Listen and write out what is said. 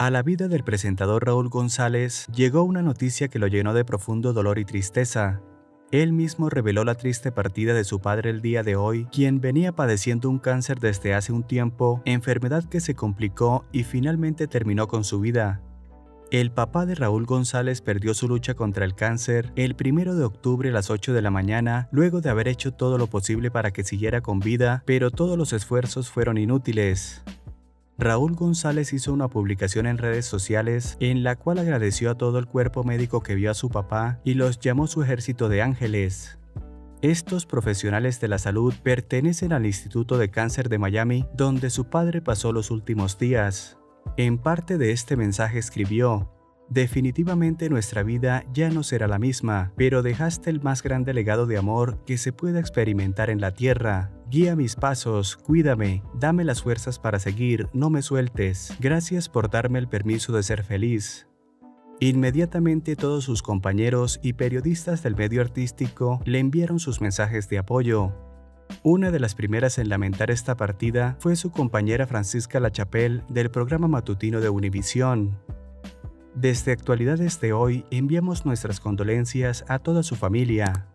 A la vida del presentador Raúl González llegó una noticia que lo llenó de profundo dolor y tristeza. Él mismo reveló la triste partida de su padre el día de hoy, quien venía padeciendo un cáncer desde hace un tiempo, enfermedad que se complicó y finalmente terminó con su vida. El papá de Raúl González perdió su lucha contra el cáncer el 1 de octubre a las 8 de la mañana, luego de haber hecho todo lo posible para que siguiera con vida, pero todos los esfuerzos fueron inútiles. Raúl González hizo una publicación en redes sociales en la cual agradeció a todo el cuerpo médico que vio a su papá y los llamó su ejército de ángeles. Estos profesionales de la salud pertenecen al Instituto de Cáncer de Miami, donde su padre pasó los últimos días. En parte de este mensaje escribió: definitivamente nuestra vida ya no será la misma, pero dejaste el más grande legado de amor que se pueda experimentar en la tierra. Guía mis pasos, cuídame, dame las fuerzas para seguir, no me sueltes. Gracias por darme el permiso de ser feliz. Inmediatamente todos sus compañeros y periodistas del medio artístico le enviaron sus mensajes de apoyo. Una de las primeras en lamentar esta partida fue su compañera Francisca Lachapel del programa matutino de Univisión. Desde Actualidades de Hoy enviamos nuestras condolencias a toda su familia.